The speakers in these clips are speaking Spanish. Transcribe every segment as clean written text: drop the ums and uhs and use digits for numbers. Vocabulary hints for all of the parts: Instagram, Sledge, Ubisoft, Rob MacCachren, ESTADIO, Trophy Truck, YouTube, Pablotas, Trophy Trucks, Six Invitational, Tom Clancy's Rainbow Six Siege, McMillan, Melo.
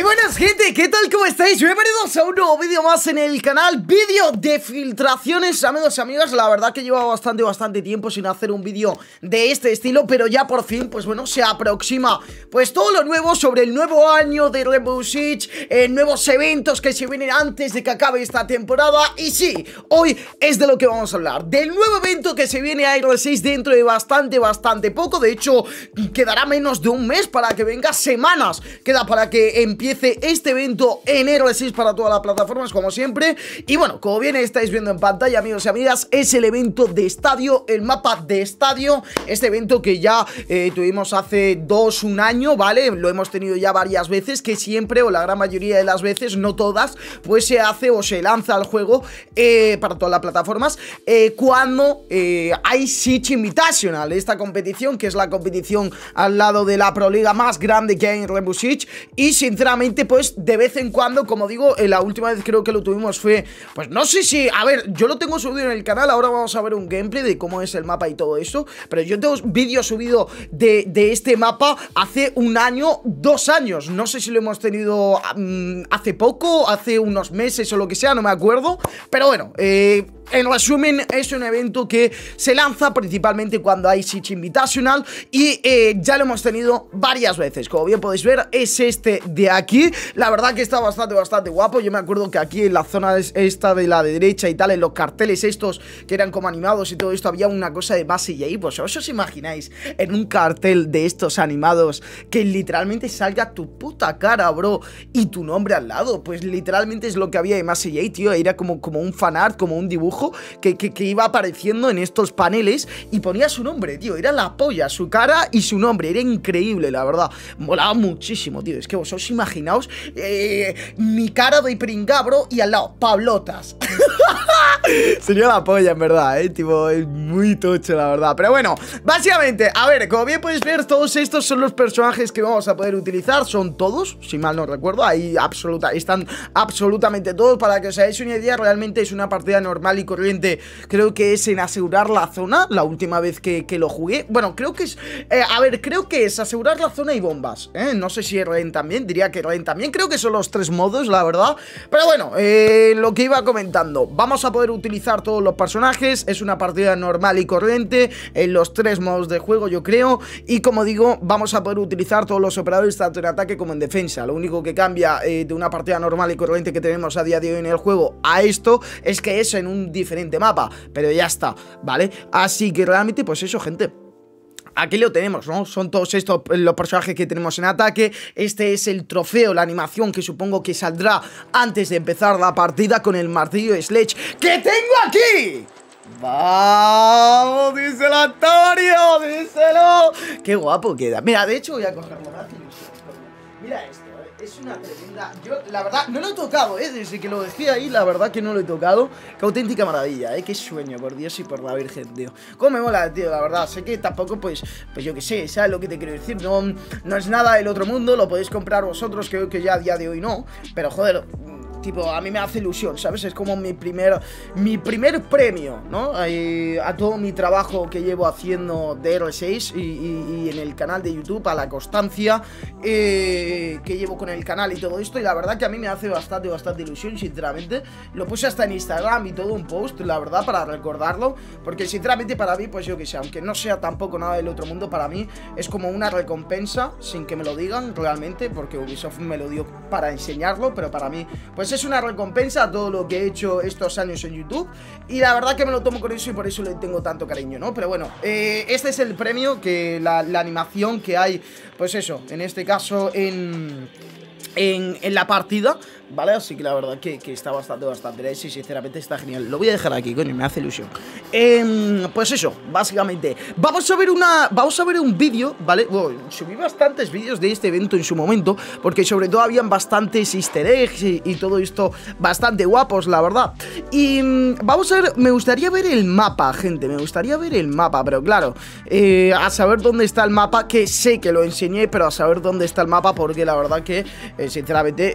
Muy buenas, gente, ¿qué tal? ¿Cómo estáis? Bienvenidos a un nuevo vídeo más en el canal. Vídeo de filtraciones, amigos y amigas. La verdad que llevaba bastante tiempo sin hacer un vídeo de este estilo, pero ya por fin, pues bueno, se aproxima pues todo lo nuevo sobre el nuevo año de Rainbow Six, nuevos eventos que se vienen antes de que acabe esta temporada. Y sí, hoy es de lo que vamos a hablar, del nuevo evento que se viene a R6 dentro de bastante poco. De hecho, quedará menos de un mes para que venga, semanas queda para que empiece este evento en R6 para todas las plataformas, como siempre. Y bueno, como bien estáis viendo en pantalla, amigos y amigas, es el evento de estadio, el mapa de estadio. Este evento que ya tuvimos hace un año, ¿vale? Lo hemos tenido ya varias veces, que siempre, o la gran mayoría de las veces, no todas, pues se hace o se lanza el juego para todas las plataformas cuando hay Six Invitational, esta competición que es la competición al lado de la Pro Liga más grande que hay en Rainbow Six. Y sinceramente, pues de vez en cuando, como digo, la última vez creo que lo tuvimos fue, pues no sé si, a ver, yo lo tengo subido en el canal. Ahora vamos a ver un gameplay de cómo es el mapa y todo eso, pero yo tengo vídeo subido de este mapa hace un año, 2 años. No sé si lo hemos tenido hace poco, hace unos meses o lo que sea, no me acuerdo. Pero bueno, en resumen, es un evento que se lanza principalmente cuando hay Six Invitational. Y ya lo hemos tenido varias veces. Como bien podéis ver, es este de aquí. La verdad que está bastante guapo. Yo me acuerdo que aquí en la zona esta de la derecha y tal, en los carteles estos que eran como animados y todo esto, había una cosa de base. Y ahí, pues, ¿os imagináis en un cartel de estos animados que literalmente salga tu puta cara, bro, y tu nombre al lado? Pues literalmente es lo que había de base. Y ahí, tío, era como un fanart, como un dibujo que iba apareciendo en estos paneles y ponía su nombre, tío. Era la polla, su cara y su nombre. Era increíble, la verdad. Molaba muchísimo, tío. Es que vosotros imaginaos mi cara de pringá, bro, y al lado Pablotas. Sería la polla, en verdad, tipo, es muy tocho, la verdad. Pero bueno, básicamente, a ver, como bien podéis ver, todos estos son los personajes que vamos a poder utilizar. Son todos, si mal no recuerdo. Ahí están absolutamente todos. Para que os hagáis una idea, realmente es una partida normal y corriente. Creo que es en asegurar la zona, la última vez que lo jugué. Bueno, creo que es, a ver, creo que es asegurar la zona y bombas, no sé si RN también, diría que RN también. Creo que son los 3 modos, la verdad. Pero bueno, lo que iba comentando, vamos a poder utilizar todos los personajes. Es una partida normal y corriente en los 3 modos de juego, yo creo. Y como digo, vamos a poder utilizar todos los operadores, tanto en ataque como en defensa. Lo único que cambia de una partida normal y corriente que tenemos a día de hoy en el juego a esto, es que es en un diferente mapa, pero ya está, ¿vale? Así que realmente, pues eso, gente, aquí lo tenemos, ¿no? Son todos estos los personajes que tenemos en ataque. Este es el trofeo, la animación que supongo que saldrá antes de empezar la partida con el martillo Sledge que tengo aquí. ¡Vamos! ¡Díselo, Antonio! ¡Díselo! ¡Qué guapo queda! Mira, de hecho voy a cogerlo más. Mira esto. Es una tremenda... Yo, la verdad, no lo he tocado, desde que lo dejé ahí, la verdad que no lo he tocado. Qué auténtica maravilla, qué sueño, por Dios y por la Virgen, tío. Cómo me mola, tío, la verdad. Sé que tampoco, pues yo qué sé, ¿sabes lo que te quiero decir? No es nada del otro mundo, lo podéis comprar vosotros, creo que ya a día de hoy no. Pero, joder, tipo, a mí me hace ilusión, ¿sabes? Es como mi primer premio, ¿no? A todo mi trabajo que llevo haciendo de R6 y en el canal de YouTube, a la constancia que llevo con el canal y todo esto. Y la verdad que a mí me hace bastante ilusión, sinceramente. Lo puse hasta en Instagram y todo un post, la verdad, para recordarlo. Porque sinceramente para mí, pues yo que sé, aunque no sea tampoco nada del otro mundo, para mí es como una recompensa, sin que me lo digan realmente, porque Ubisoft me lo dio para enseñarlo. Pero para mí, pues es una recompensa a todo lo que he hecho estos años en YouTube. Y la verdad que me lo tomo con eso y por eso le tengo tanto cariño, ¿no? Pero bueno, este es el premio, que la animación que hay, pues eso, en este caso en la partida, ¿vale? Así que la verdad que está bastante, sí, sinceramente está genial. Lo voy a dejar aquí, coño, me hace ilusión. Pues eso, básicamente vamos a ver un vídeo, ¿vale? Bueno, subí bastantes vídeos de este evento en su momento, porque sobre todo habían bastantes easter eggs y todo esto, bastante guapos, la verdad. Y vamos a ver, me gustaría ver el mapa, gente, pero claro, a saber dónde está el mapa, que sé que lo enseñé, pero a saber dónde está el mapa, porque la verdad que sinceramente,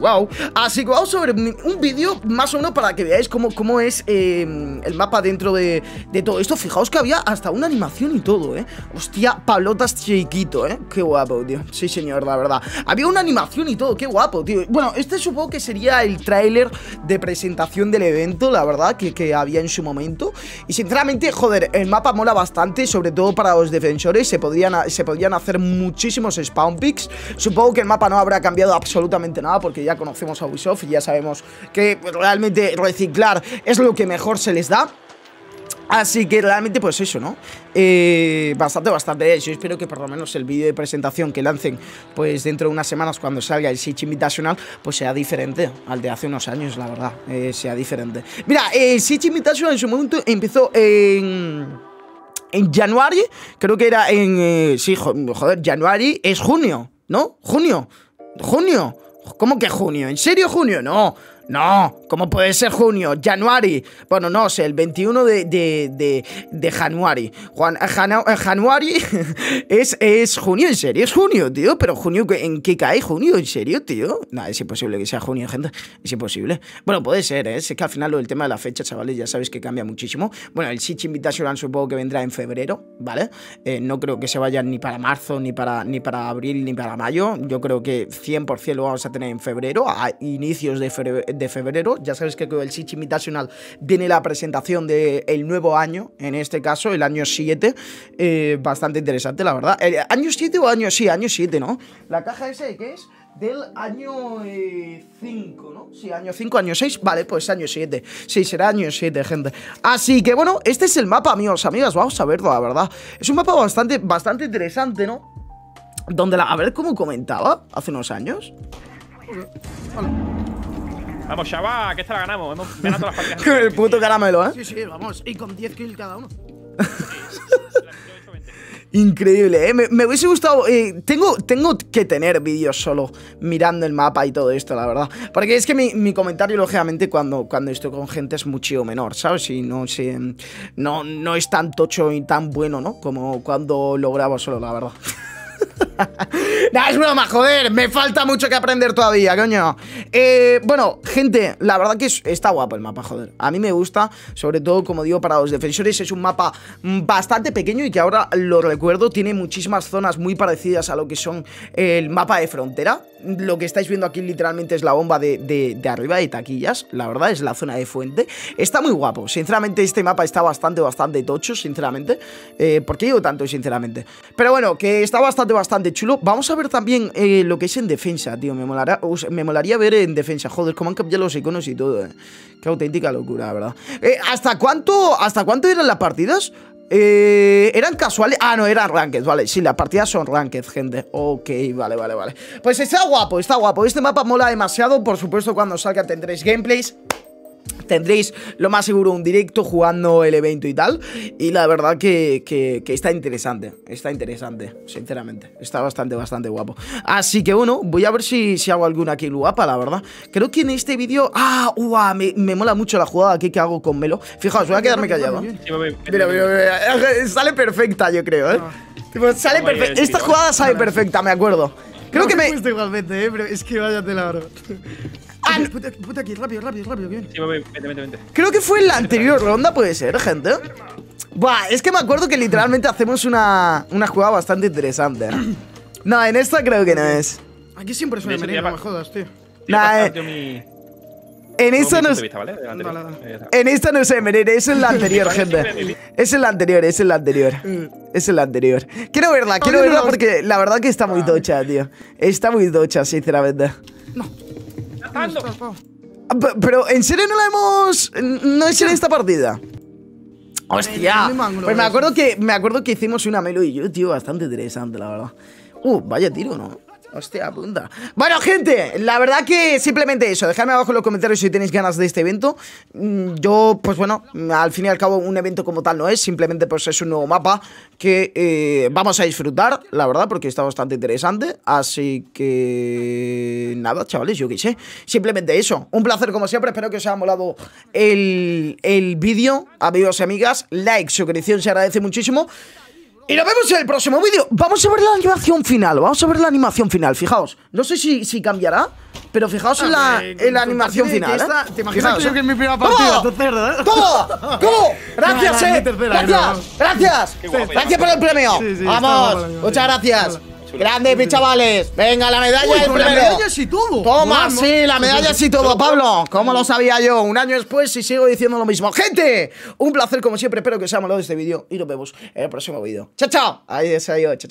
wow. Así que vamos a ver un vídeo más o menos para que veáis cómo es el mapa dentro de todo esto. Fijaos que había hasta una animación y todo, hostia, Pablotas chiquito, qué guapo, tío. Sí, señor, la verdad. Había una animación y todo, qué guapo, tío. Bueno, este supongo que sería el tráiler de presentación del evento, la verdad, que había en su momento. Y sinceramente, joder, el mapa mola bastante, sobre todo para los defensores. Se podrían hacer muchísimos spawn picks. Supongo que el mapa no habrá cambiado absolutamente nada, porque ya conocemos a Ubisoft y ya sabemos que realmente reciclar es lo que mejor se les da. Así que realmente pues eso, ¿no? Bastante. Yo espero que por lo menos el vídeo de presentación que lancen pues dentro de unas semanas, cuando salga el Six Invitational, pues sea diferente al de hace unos años, la verdad. Sea diferente. Mira, el Six Invitational en su momento empezó en January. Creo que era en... sí, joder, January es junio, ¿no? Junio. ¿Cómo que junio? ¿En serio junio? No, ¿cómo puede ser junio? January, bueno, no sé, el 21 de January. January es junio, en serio, es junio, tío. Pero junio, ¿en qué cae junio? ¿En serio, tío? Nada, es imposible que sea junio, gente, es imposible. Bueno, puede ser, es que al final el tema de la fecha, chavales, ya sabéis que cambia muchísimo. Bueno, el Six Invitational supongo que vendrá en febrero, ¿vale? No creo que se vaya ni para marzo, ni para abril, ni para mayo. Yo creo que 100% lo vamos a tener en febrero, a inicios de febrero. Ya sabéis que con el Six Invitational viene la presentación del nuevo año, en este caso el año 7, bastante interesante, la verdad. ¿El año 7 o año? Sí, año 7, ¿no? La caja esa, ¿qué es? Del año 5, ¿no? Sí, año 5, año 6, vale, pues año 7. Sí, será año 7, gente. Así que bueno, este es el mapa, amigos, amigas. Vamos a verlo, la verdad. Es un mapa bastante interesante, ¿no? Donde a ver cómo comentaba hace unos años. Hola. Vamos, chaval, que esta la ganamos. Hemos ganado todas las partidas. El puto caramelo, ¿eh? Sí, vamos. Y con 10 kills cada uno. Increíble, ¿eh? Me hubiese gustado... tengo que tener vídeos solo mirando el mapa y todo esto, la verdad. Porque es que mi comentario, lógicamente, cuando estoy con gente es mucho menor, ¿sabes? Y no es tan tocho y tan bueno, ¿no? Como cuando lo grabo solo, la verdad. Nah, es broma, joder, me falta mucho que aprender todavía, coño. Bueno, gente, la verdad que está guapo el mapa, joder. A mí me gusta, sobre todo, como digo, para los defensores. Es un mapa bastante pequeño y que ahora lo recuerdo, tiene muchísimas zonas muy parecidas a lo que son el mapa de frontera. Lo que estáis viendo aquí literalmente es la bomba de arriba, de taquillas. La verdad es la zona de fuente. Está muy guapo, sinceramente. Este mapa está bastante tocho, sinceramente. ¿Por qué digo tanto, sinceramente? Pero bueno, que está bastante chulo. Vamos a ver también lo que es en defensa, tío. Me molaría ver en defensa. Joder, cómo han cambiado los iconos y todo, Qué auténtica locura, la verdad. ¿Hasta cuánto eran las partidas? ¿Eran casuales? Ah, no, eran ranked, vale. Sí, las partidas son ranked, gente. Ok, vale. Pues está guapo. Este mapa mola demasiado. Por supuesto, cuando salga tendréis gameplays. Tendréis lo más seguro un directo jugando el evento y tal. Y la verdad que está interesante. Está interesante, sinceramente. Está bastante guapo. Así que bueno, voy a ver si hago alguna kill guapa, la verdad. Creo que en este vídeo... me mola mucho la jugada aquí que hago con Melo. Fijaos, voy a quedarme callado. Mira. Sale perfecta, yo creo, Sale perfecta. Esta jugada sale perfecta, me acuerdo. Creo que me... Igualmente, pero es que váyate la hora. Puta aquí, rápido, bien. Sí, vente. Creo que fue en la anterior ronda, puede ser, gente. Buah, es que me acuerdo que literalmente hacemos una jugada bastante interesante. No, en esta creo que no es. Aquí siempre suena venir, no me jodas, tío. Nah, En esta no sé, Merere, es en la anterior, gente. Es en la anterior. Quiero verla porque la verdad que está muy tocha, tío. Está muy tocha, sinceramente. No. Pero en serio no la hemos... No es en esta partida. Hostia. Pues me acuerdo que hicimos una Melo y yo, tío, bastante interesante, la verdad. Vaya tiro, ¿no? Hostia, punta. Bueno, gente, la verdad que simplemente eso. Dejadme abajo en los comentarios si tenéis ganas de este evento. Yo, pues bueno, al fin y al cabo un evento como tal no es. Simplemente pues es un nuevo mapa que vamos a disfrutar, la verdad, porque está bastante interesante. Así que... Nada, chavales, yo qué sé. Simplemente eso. Un placer como siempre. Espero que os haya molado el vídeo. Amigos y amigas, like, suscripción se agradece muchísimo. Y nos vemos en el próximo vídeo. Vamos a ver la animación final. Fijaos. No sé si cambiará, pero fijaos en la animación final. Te imaginas que es mi primera partida. ¡Todo! Gracias, Gracias por el premio. Vamos. Muchas gracias. Grande, mis chavales. Venga, la medalla y el premio. La medalla y todo. Toma, sí, la medalla y todo, Pablo. ¿Cómo lo sabía yo? Un año después y sigo diciendo lo mismo. Gente, un placer como siempre. Espero que os haya molado este vídeo y nos vemos en el próximo vídeo. Chao, chao. Adiós, adiós. Chao, chao.